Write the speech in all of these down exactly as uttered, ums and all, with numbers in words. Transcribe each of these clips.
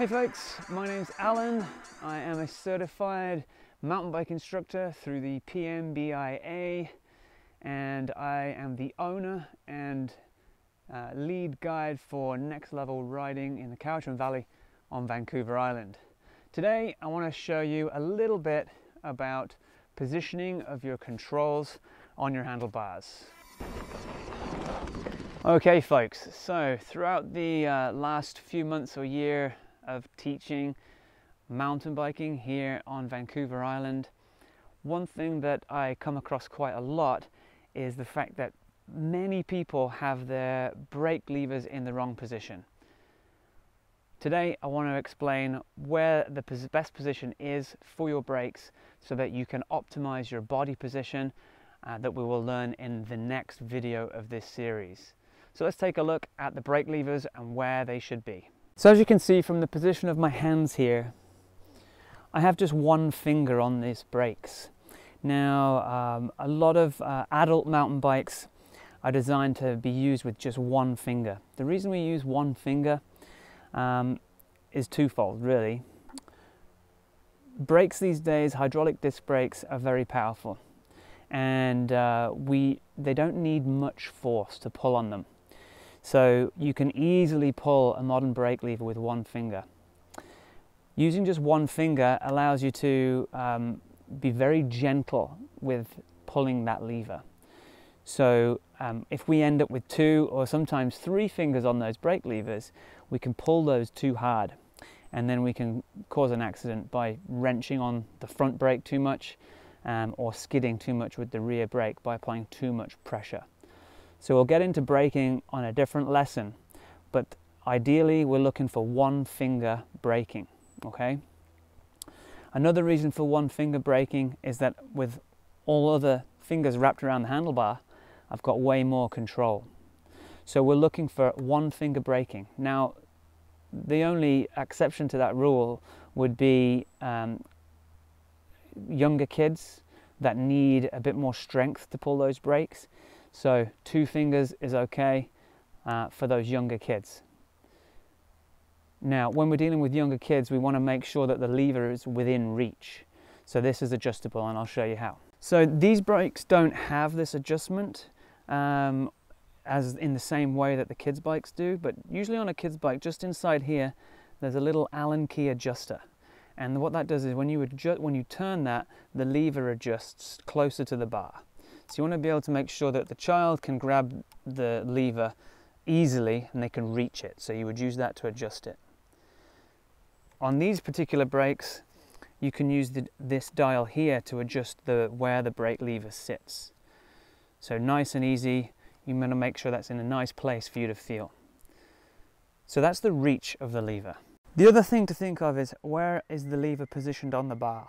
Hey folks, my name's Alan. I am a certified mountain bike instructor through the P M B I A, and I am the owner and uh, lead guide for Next Level Riding in the Cowichan Valley on Vancouver Island. Today I want to show you a little bit about positioning of your controls on your handlebars. Okay folks, so throughout the uh, last few months or year of teaching mountain biking here on Vancouver Island, one thing that I come across quite a lot is the fact that many people have their brake levers in the wrong position. Today I want to explain where the best position is for your brakes so that you can optimize your body position uh, that we will learn in the next video of this series. So let's take a look at the brake levers and where they should be. So as you can see from the position of my hands here, I have just one finger on these brakes. Now um, a lot of uh, adult mountain bikes are designed to be used with just one finger. The reason we use one finger um, is twofold really. Brakes these days, hydraulic disc brakes, are very powerful, and uh, we they don't need much force to pull on them. So you can easily pull a modern brake lever with one finger. Using just one finger allows you to um, be very gentle with pulling that lever. So um, if we end up with two or sometimes three fingers on those brake levers, we can pull those too hard, and then we can cause an accident by wrenching on the front brake too much um, or skidding too much with the rear brake by applying too much pressure. So we'll get into braking on a different lesson, but ideally we're looking for one finger braking, okay? Another reason for one finger braking is that with all other fingers wrapped around the handlebar, I've got way more control. So we're looking for one finger braking. Now, the only exception to that rule would be um, younger kids that need a bit more strength to pull those brakes. So two fingers is okay uh, for those younger kids. Now, when we're dealing with younger kids, we want to make sure that the lever is within reach. So this is adjustable, and I'll show you how. So these bikes don't have this adjustment um, as in the same way that the kids' bikes do, but usually on a kid's bike, just inside here, there's a little Allen key adjuster. And what that does is when you, adjust, when you turn that, the lever adjusts closer to the bar. So you want to be able to make sure that the child can grab the lever easily and they can reach it. So you would use that to adjust it. On these particular brakes, you can use the, this dial here to adjust the where the brake lever sits. So nice and easy. You want to make sure that's in a nice place for you to feel. So that's the reach of the lever. The other thing to think of is where is the lever positioned on the bar?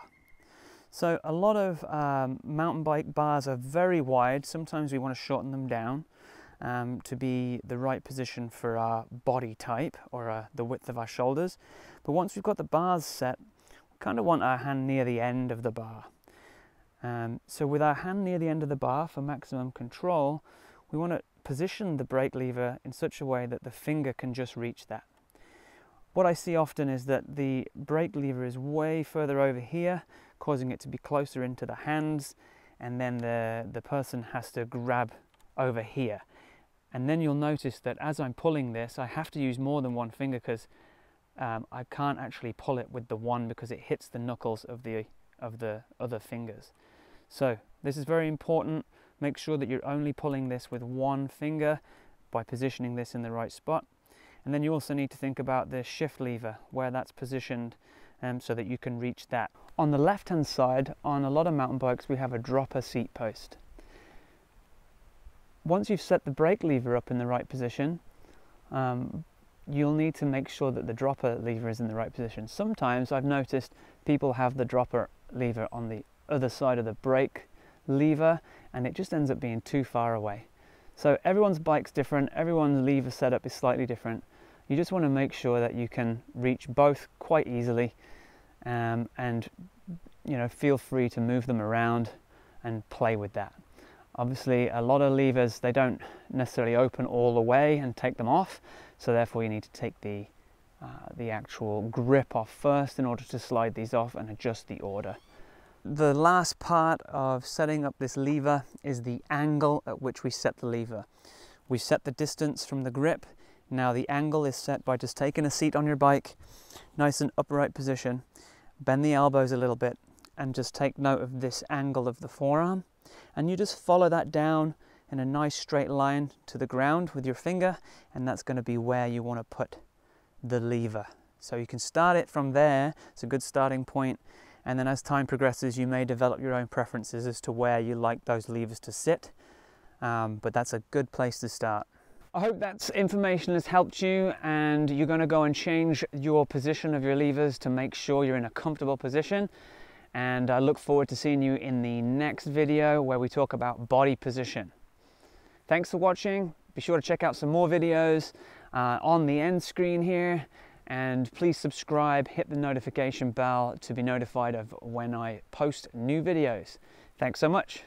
So a lot of um, mountain bike bars are very wide. Sometimes we want to shorten them down um, to be the right position for our body type or uh, the width of our shoulders. But once we've got the bars set, we kind of want our hand near the end of the bar. Um, so with our hand near the end of the bar for maximum control, we want to position the brake lever in such a way that the finger can just reach that. What I see often is that the brake lever is way further over here, causing it to be closer into the hands, and then the, the person has to grab over here. And then you'll notice that as I'm pulling this, I have to use more than one finger because um, I can't actually pull it with the one because it hits the knuckles of the, of the other fingers. So this is very important. Make sure that you're only pulling this with one finger by positioning this in the right spot. And then you also need to think about the shift lever, where that's positioned um, so that you can reach that. On the left-hand side, on a lot of mountain bikes, we have a dropper seat post. Once you've set the brake lever up in the right position, um, you'll need to make sure that the dropper lever is in the right position. Sometimes I've noticed people have the dropper lever on the other side of the brake lever, and it just ends up being too far away. So everyone's bike's different, everyone's lever setup is slightly different. You just want to make sure that you can reach both quite easily, um, and you know, feel free to move them around and play with that. Obviously, a lot of levers, they don't necessarily open all the way and take them off, so therefore you need to take the uh, the actual grip off first in order to slide these off and adjust the order. The last part of setting up this lever is the angle at which we set the lever. We set the distance from the grip. Now the angle is set by just taking a seat on your bike, nice and upright position, bend the elbows a little bit and just take note of this angle of the forearm, and you just follow that down in a nice straight line to the ground with your finger, and that's going to be where you want to put the lever. So you can start it from there. It's a good starting point. And then as time progresses, you may develop your own preferences as to where you like those levers to sit, um, but that's a good place to start. I hope that information has helped you, and you're going to go and change your position of your levers to make sure you're in a comfortable position. And I look forward to seeing you in the next video where we talk about body position. Thanks for watching. Be sure to check out some more videos uh, on the end screen here. And please subscribe, hit the notification bell to be notified of when I post new videos. Thanks so much.